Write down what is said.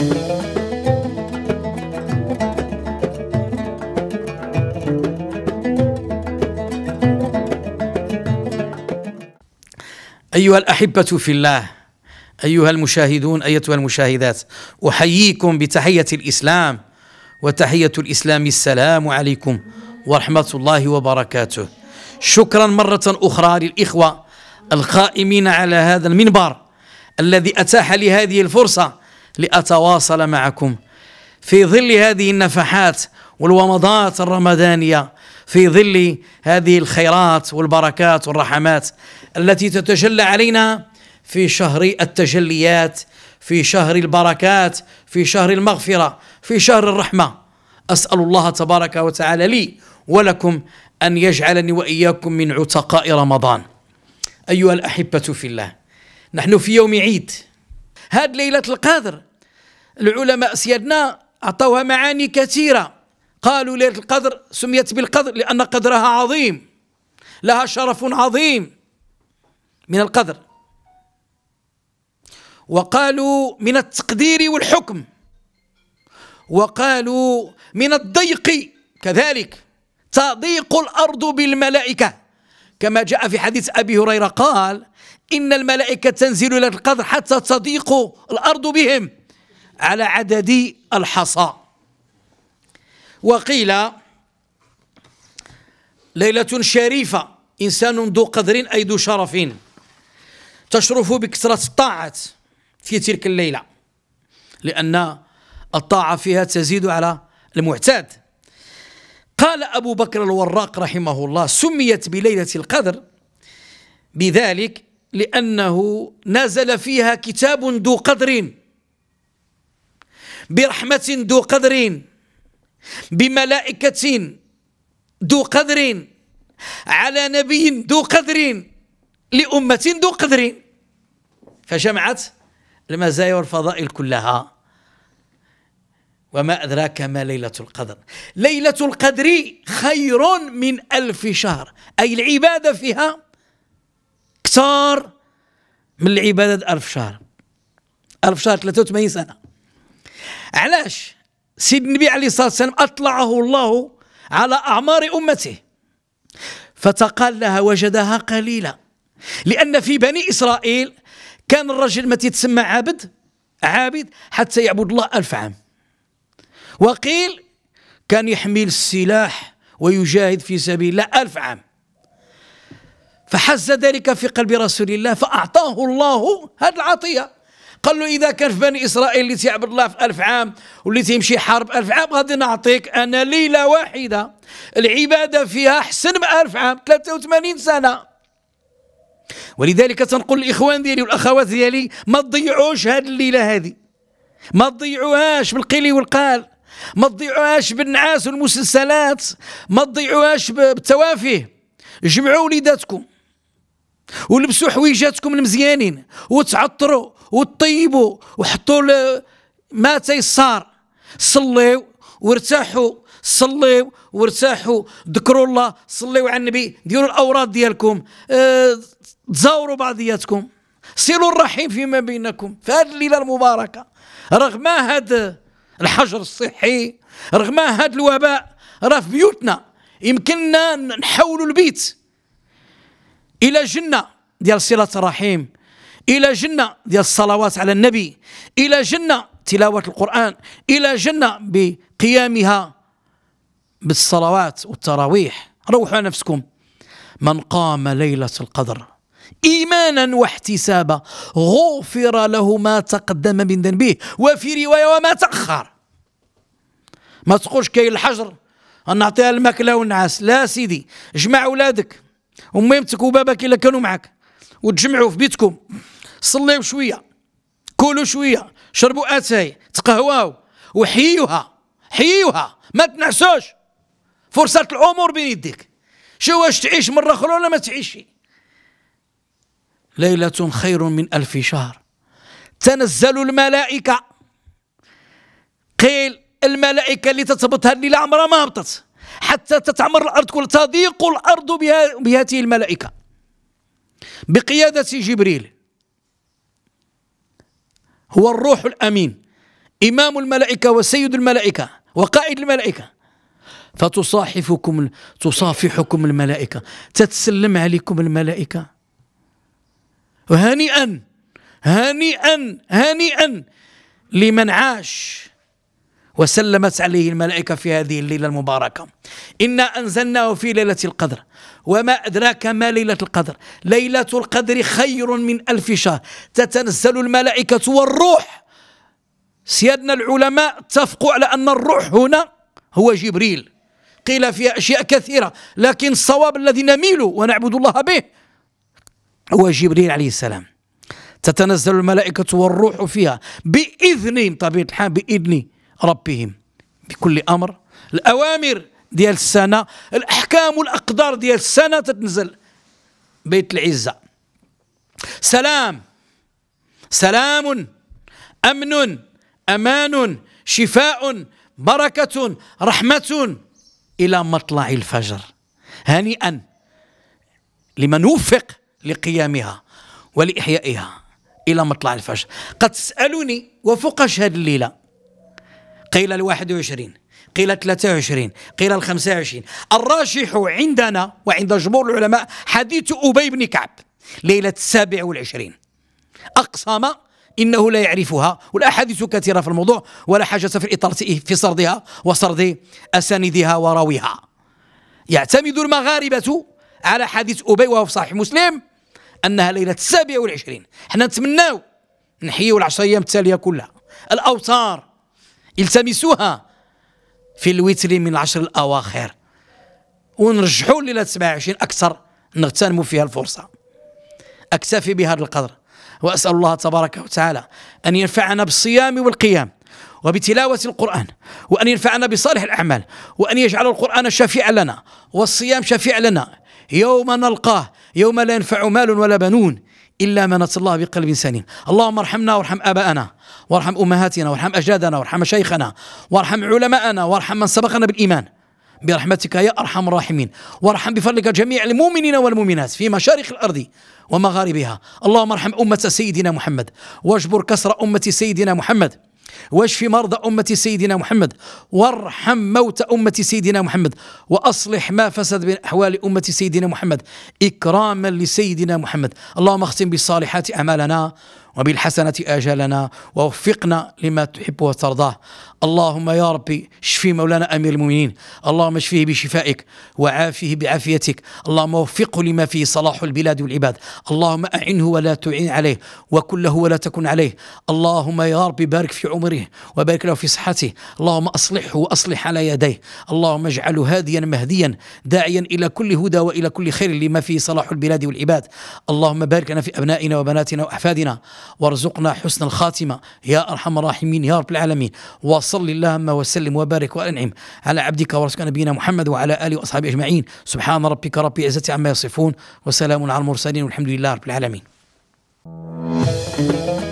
أيها الأحبة في الله، أيها المشاهدون، أيتها المشاهدات، أحييكم بتحية الإسلام، وتحية الإسلام السلام عليكم ورحمة الله وبركاته. شكرا مرة أخرى للإخوة القائمين على هذا المنبر الذي أتاح لي هذه الفرصة لأتواصل معكم في ظل هذه النفحات والومضات الرمضانية، في ظل هذه الخيرات والبركات والرحمات التي تتجلى علينا في شهر التجليات، في شهر البركات، في شهر المغفرة، في شهر الرحمة. أسأل الله تبارك وتعالى لي ولكم أن يجعلني وإياكم من عتقاء رمضان. أيها الأحبة في الله، نحن في يوم عيد، هذه ليلة القدر. العلماء سيدنا أعطوها معاني كثيرة. قالوا ليلة القدر سميت بالقدر لأن قدرها عظيم، لها شرف عظيم من القدر، وقالوا من التقدير والحكم، وقالوا من الضيق كذلك، تضيق الأرض بالملائكة كما جاء في حديث أبي هريرة قال إن الملائكة تنزل إلى القدر حتى تضيق الأرض بهم على عدد الحصى. وقيل ليلة شريفة، إنسان ذو قدر أي ذو شرف، تشرف بكثرة الطاعات في تلك الليلة، لأن الطاعة فيها تزيد على المعتاد. قال أبو بكر الوراق رحمه الله سميت بليلة القدر بذلك لأنه نزل فيها كتاب ذو قدر، برحمة ذو قدر، بملائكة ذو قدر، على نبي ذو قدر، لأمة ذو قدر، فجمعت المزايا والفضائل كلها. وما أدراك ما ليلة القدر. ليلة القدر خير من 1000 شهر، أي العبادة فيها أكثر من العبادة 1000 شهر. 1000 شهر 83 سنة. علاش؟ سيد النبي عليه الصلاة والسلام أطلعه الله على أعمار أمته، فتقال لها وجدها قليلة، لأن في بني إسرائيل كان الرجل ما تسمى عابد حتى يعبد الله 1000 عام. وقيل كان يحمل السلاح ويجاهد في سبيل الله 1000 عام. فحز ذلك في قلب رسول الله فأعطاه الله هذه العطية. قال له إذا كان في بني إسرائيل اللي تعبد الله في 1000 عام واللي تمشي حرب 1000 عام، غادي نعطيك أنا ليلة واحدة العبادة فيها أحسن من 1000 عام، 83 سنة. ولذلك تنقول الإخوان ديالي والأخوات ديالي ما تضيعوش هذه الليلة، هذه ما تضيعوهاش بالقيل والقال، ما تضيعوهاش بالنعاس والمسلسلات، ما تضيعوهاش بالتوافه. جمعوا وليداتكم ولبسوا حويجاتكم المزيانين وتعطروا وتطيبوا وحطوا ما تيسار، صليوا وارتاحوا، صليوا وارتاحوا، ذكروا الله، صليوا على النبي، ديروا الأوراد ديالكم، تزاوروا بعضياتكم، صلوا الرحيم فيما بينكم. فهذه الليلة المباركة رغم هذا الحجر الصحي، رغم هذا الوباء، راه في بيوتنا يمكننا نحولوا البيت إلى جنة ديال صلة الرحيم، إلى جنة ديال الصلوات على النبي، إلى جنة تلاوة القرآن، إلى جنة بقيامها بالصلوات والتراويح. روحوا على نفسكم. من قام ليلة القدر إيمانا واحتسابا غفر له ما تقدم من ذنبه، وفي رواية وما تأخر. ما تقولش كاين الحجر نعطيها الماكلة والنعاس، لا سيدي، جمع أولادك وميمتك وباباك إلا كانوا معك وتجمعوا في بيتكم، صليوا شوية، كولوا شوية، شربوا أتاي، تقهواو، وحيوها حيوها، ما تنعسوش. فرصة العمر بين يديك، شو واش تعيش مرة أخرى ولا ما تعيش. ليلة خير من 1000 شهر. تنزل الملائكة، قيل الملائكة اللي تتبط هذه الليلة عمرها ما هبطت حتى تتعمر الأرض كلها، تضيق الأرض بهذه الملائكة بقيادة جبريل هو الروح الأمين إمام الملائكة وسيد الملائكة وقائد الملائكة، فتصاحفكم تصافحكم الملائكة، تتسلم عليكم الملائكة. وهنيئا هنيئا هنيئا لمن عاش وسلمت عليه الملائكة في هذه الليلة المباركة. إنا أنزلناه في ليلة القدر، وما أدراك ما ليلة القدر، ليلة القدر خير من 1000 شهر، تتنزل الملائكة والروح. سيادنا العلماء اتفقوا على أن الروح هنا هو جبريل، قيل فيها أشياء كثيرة، لكن الصواب الذي نميل ونعبد الله به هو جبريل عليه السلام. تتنزل الملائكة والروح فيها بإذن، طبيعة الحال، بإذن ربهم بكل أمر. الأوامر ديال السنة، الأحكام والأقدار ديال السنة تتنزل بيت العزة. سلام سلام، أمن أمان، شفاء، بركة، رحمة، إلى مطلع الفجر. هنيئا لمن وفق لقيامها ولإحيائها إلى مطلع الفجر. قد تسألني وفقاش هذه الليلة؟ قيل 21، قيل 23، قيل 25. الراجح عندنا وعند جمهور العلماء حديث أبي بن كعب ليلة 27. أقسم إنه لا يعرفها، والأحاديث كثيرة في الموضوع، ولا حاجة في إطار في سردها وسرد أساندها وراويها. يعتمد المغاربة على حديث أبي وهو في صحيح مسلم أنها ليلة 27. حنا نتمناو نحييو ال10 أيام التالية كلها. الأوتار التمسوها في الوتر من 10 الأواخر، ونرجحوا ليلة 27 أكثر، نغتنموا فيها الفرصة. أكتفي بهذا القدر، وأسأل الله تبارك وتعالى أن ينفعنا بالصيام والقيام وبتلاوة القرآن، وأن ينفعنا بصالح الأعمال، وأن يجعل القرآن شفيعا لنا والصيام شفيعا لنا يوم نلقاه، يوم لا ينفع مال ولا بنون إلا من أتى الله بقلب سليم. اللهم ارحمنا وارحم آباءنا وارحم أمهاتنا وارحم أجدادنا وارحم مشايخنا وارحم علماءنا وارحم من سبقنا بالإيمان برحمتك يا أرحم الراحمين، وارحم بفضلك جميع المؤمنين والمؤمنات في مشارق الأرض ومغاربها. اللهم ارحم أمة سيدنا محمد، واجبر كسر أمة سيدنا محمد، واشف مرضى أمة سيدنا محمد، وارحم موت أمة سيدنا محمد، وأصلح ما فسد من أحوال أمة سيدنا محمد إكراما لسيدنا محمد. اللهم اختم بالصالحات أعمالنا وبالحسنة آجالنا، ووفقنا لما تحب وترضاه. اللهم يا ربي شفي مولانا أمير المؤمنين، اللهم اشفيه بشفائك وعافيه بعافيتك، اللهم وفقه لما فيه صلاح البلاد والعباد، اللهم أعنه ولا تعين عليه، وكله ولا تكن عليه. اللهم يا ربي بارك في عمره وبارك له في صحته، اللهم أصلحه وأصلح على يديه، اللهم اجعله هاديا مهديا داعيا إلى كل هدى وإلى كل خير لما فيه صلاح البلاد والعباد. اللهم بارك لنا في أبنائنا وبناتنا وأحفادنا، وارزقنا حسن الخاتمة يا أرحم الراحمين يا رب العالمين. وصل اللهم وسلم وبارك وأنعم على عبدك ورسولك نبينا محمد وعلى آله وأصحابه أجمعين. سبحان ربك رب العزة عما يصفون، وسلام على المرسلين، والحمد لله رب العالمين.